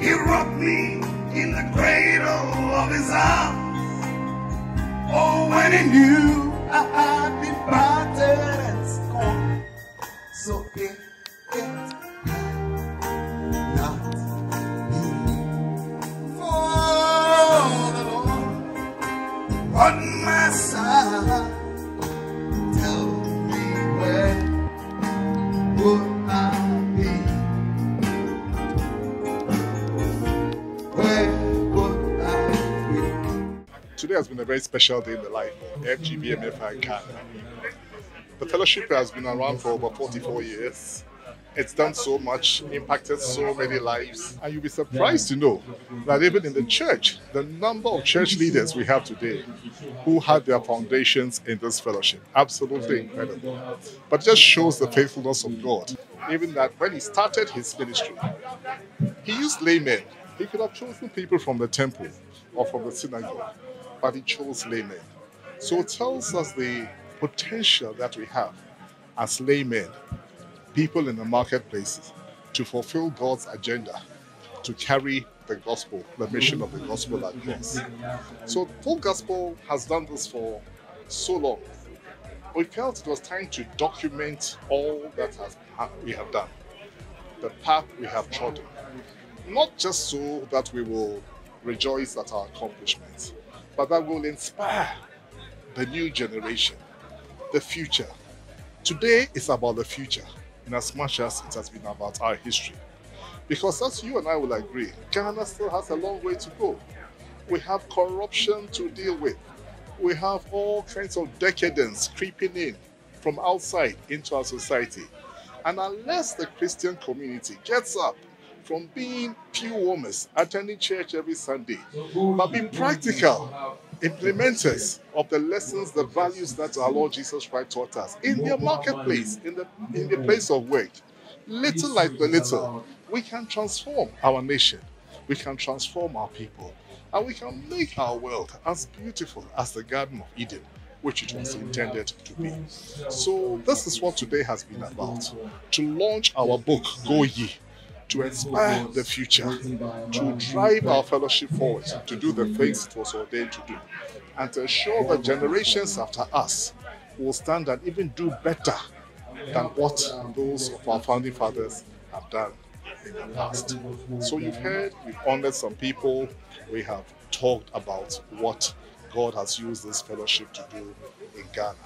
He rocked me in the cradle of his arms. Oh, when he knew I had been battered and scorned, so it had not been for the Lord on my side. Tell me where would I be? Today has been a very special day in the life of FGBMF in Canada. The fellowship has been around for over 44 years. It's done so much, impacted so many lives. And you'll be surprised to know that even in the church, the number of church leaders we have today who had their foundations in this fellowship. Absolutely incredible. But it just shows the faithfulness of God. Even that when he started his ministry, he used laymen. He could have chosen people from the temple or from the synagogue, but he chose laymen. So it tells us the potential that we have as laymen, people in the marketplaces, to fulfill God's agenda, to carry the gospel, the mission of the gospel at peace. So Full Gospel has done this for so long. We felt it was time to document all that we have done, the path we have trodden, not just so that we will rejoice at our accomplishments, but that will inspire the new generation, the future. Today is about the future, in as much as it has been about our history. Because as you and I will agree, Ghana still has a long way to go. We have corruption to deal with. We have all kinds of decadence creeping in from outside into our society. And unless the Christian community gets up from being pew warmers, attending church every Sunday, but be practical implementers of the lessons, the values that our Lord Jesus Christ taught us in their marketplace, in the place of work. Little by little, we can transform our nation, we can transform our people, and we can make our world as beautiful as the Garden of Eden, which it was intended to be. So this is what today has been about, to launch our book, Go Ye, to inspire the future, to drive our fellowship forward, to do the things it was ordained to do, and to ensure that generations after us will stand and even do better than what those of our founding fathers have done in the past. So you've heard, we've honored some people, we have talked about what God has used this fellowship to do in Ghana.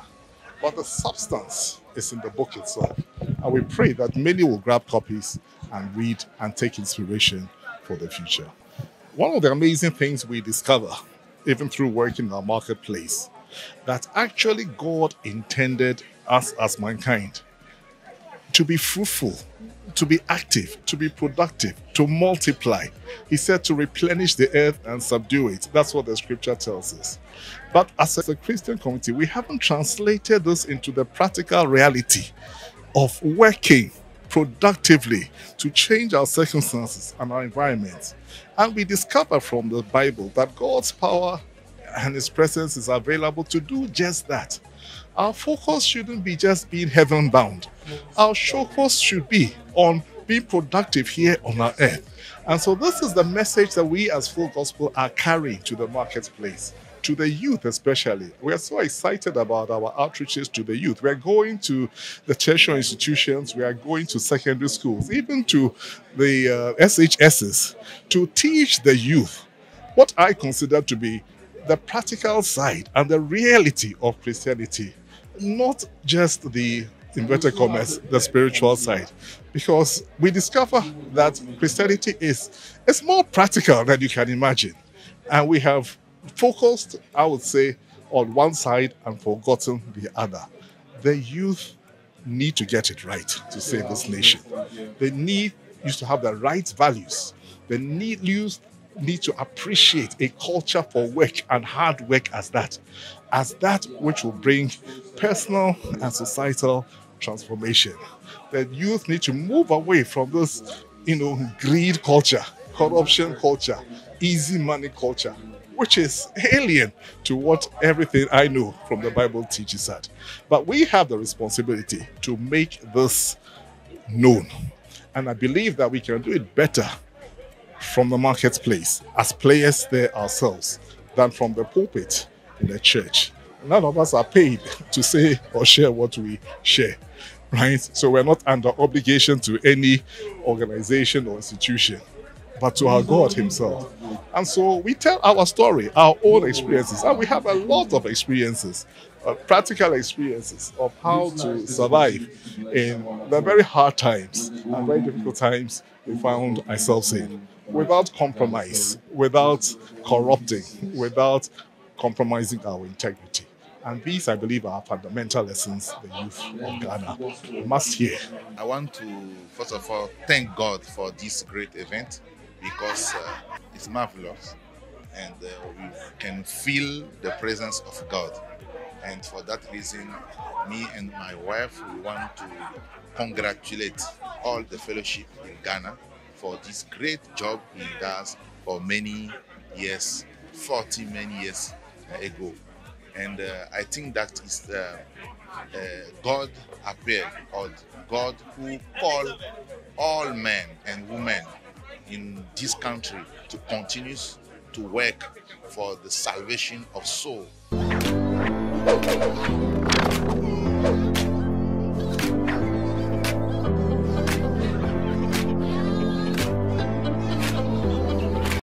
But the substance is in the book itself. And we pray that many will grab copies and read and take inspiration for the future. One of the amazing things we discover, even through working in our marketplace, that actually God intended us as mankind to be fruitful, to be active, to be productive, to multiply. He said to replenish the earth and subdue it. That's what the scripture tells us. But as a Christian community, we haven't translated this into the practical reality of working productively to change our circumstances and our environment. And we discover from the Bible that God's power and his presence is available to do just that. Our focus shouldn't be just being heaven-bound. Our focus should be on being productive here on our earth. And so this is the message that we as Full Gospel are carrying to the marketplace, to the youth especially. We are so excited about our outreaches to the youth. We are going to the tertiary institutions, we are going to secondary schools, even to the SHSs, to teach the youth what I consider to be the practical side and the reality of Christianity, not just the, inverted commas, the spiritual side. Because we discover that Christianity is more practical than you can imagine. And we have focused, I would say, on one side and forgotten the other. The youth need to get it right to save this nation. They need to have the right values. They need to appreciate a culture for work and hard work as that which will bring personal and societal transformation. The youth need to move away from this, greed culture, corruption culture, easy money culture, which is alien to what everything I know from the Bible teaches us. But we have the responsibility to make this known. And I believe that we can do it better from the marketplace as players there ourselves than from the pulpit in the church. None of us are paid to say or share what we share, right? So we're not under obligation to any organization or institution, but to our God himself. And so we tell our story, our own experiences, and we have a lot of experiences, practical experiences of how to survive in the very hard times and very difficult times we found ourselves in, without compromise, without corrupting, without compromising our integrity. And these, I believe, are fundamental lessons the youth of Ghana must hear. I want to, first of all, thank God for this great event, because it's marvelous and we can feel the presence of God. And for that reason, me and my wife, we want to congratulate all the fellowship in Ghana for this great job he does for many years, 40 many years ago. And I think that is God appeared, or God who called all men and women in this country to continue to work for the salvation of souls.